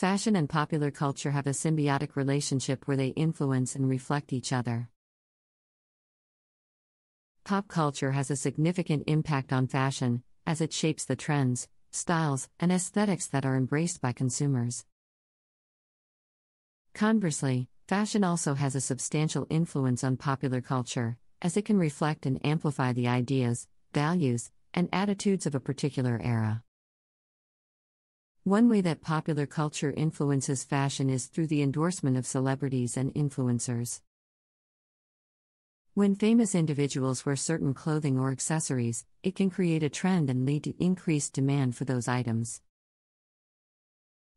Fashion and popular culture have a symbiotic relationship where they influence and reflect each other. Pop culture has a significant impact on fashion, as it shapes the trends, styles, and aesthetics that are embraced by consumers. Conversely, fashion also has a substantial influence on popular culture, as it can reflect and amplify the ideas, values, and attitudes of a particular era. One way that popular culture influences fashion is through the endorsement of celebrities and influencers. When famous individuals wear certain clothing or accessories, it can create a trend and lead to increased demand for those items.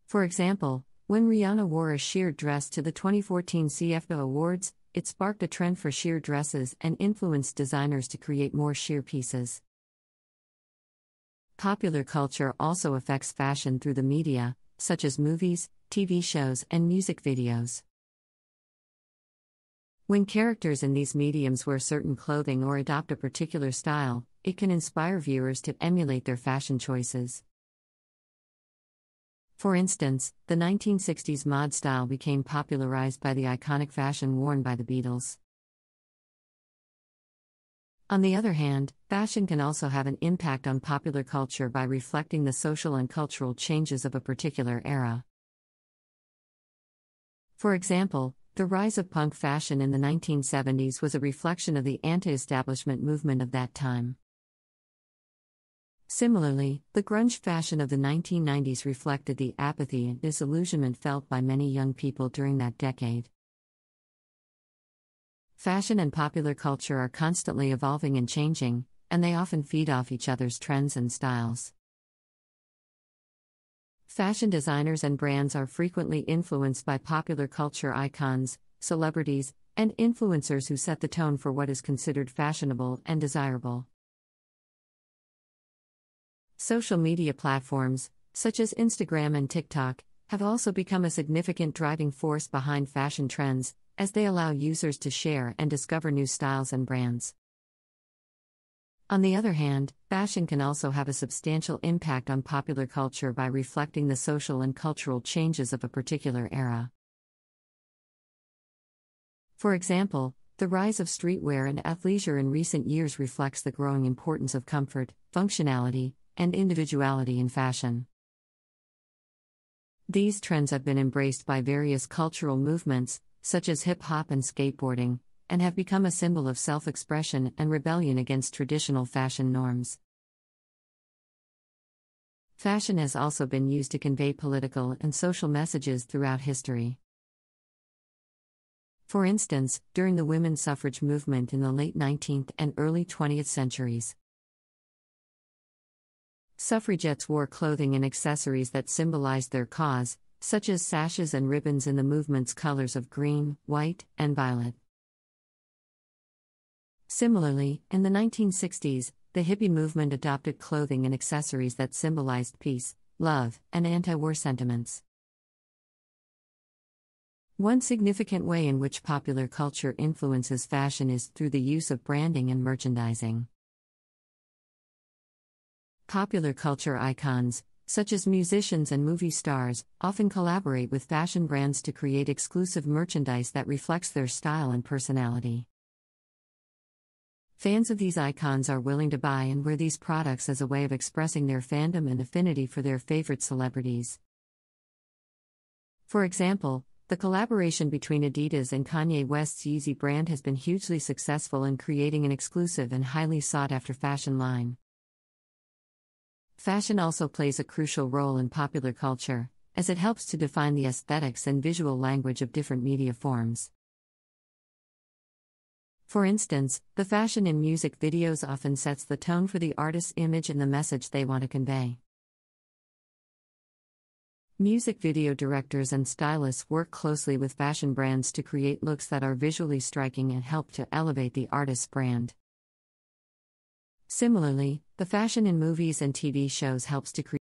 For example, when Rihanna wore a sheer dress to the 2014 CFDA Awards, it sparked a trend for sheer dresses and influenced designers to create more sheer pieces. Popular culture also affects fashion through the media, such as movies, TV shows, and music videos. When characters in these mediums wear certain clothing or adopt a particular style, it can inspire viewers to emulate their fashion choices. For instance, the 1960s mod style became popularized by the iconic fashion worn by the Beatles. On the other hand, fashion can also have an impact on popular culture by reflecting the social and cultural changes of a particular era. For example, the rise of punk fashion in the 1970s was a reflection of the anti-establishment movement of that time. Similarly, the grunge fashion of the 1990s reflected the apathy and disillusionment felt by many young people during that decade. Fashion and popular culture are constantly evolving and changing, and they often feed off each other's trends and styles. Fashion designers and brands are frequently influenced by popular culture icons, celebrities, and influencers who set the tone for what is considered fashionable and desirable. Social media platforms, such as Instagram and TikTok, have also become a significant driving force behind fashion trends, as they allow users to share and discover new styles and brands. On the other hand, fashion can also have a substantial impact on popular culture by reflecting the social and cultural changes of a particular era. For example, the rise of streetwear and athleisure in recent years reflects the growing importance of comfort, functionality, and individuality in fashion. These trends have been embraced by various cultural movements, such as hip-hop and skateboarding, and have become a symbol of self-expression and rebellion against traditional fashion norms. Fashion has also been used to convey political and social messages throughout history. For instance, during the women's suffrage movement in the late 19th and early 20th centuries, suffragettes wore clothing and accessories that symbolized their cause, such as sashes and ribbons in the movement's colors of green, white, and violet. Similarly, in the 1960s, the hippie movement adopted clothing and accessories that symbolized peace, love, and anti-war sentiments. One significant way in which popular culture influences fashion is through the use of branding and merchandising. Popular culture icons, such as musicians and movie stars, often collaborate with fashion brands to create exclusive merchandise that reflects their style and personality. Fans of these icons are willing to buy and wear these products as a way of expressing their fandom and affinity for their favorite celebrities. For example, the collaboration between Adidas and Kanye West's Yeezy brand has been hugely successful in creating an exclusive and highly sought-after fashion line. Fashion also plays a crucial role in popular culture, as it helps to define the aesthetics and visual language of different media forms. For instance, the fashion in music videos often sets the tone for the artist's image and the message they want to convey. Music video directors and stylists work closely with fashion brands to create looks that are visually striking and help to elevate the artist's brand. Similarly, the fashion in movies and TV shows helps to create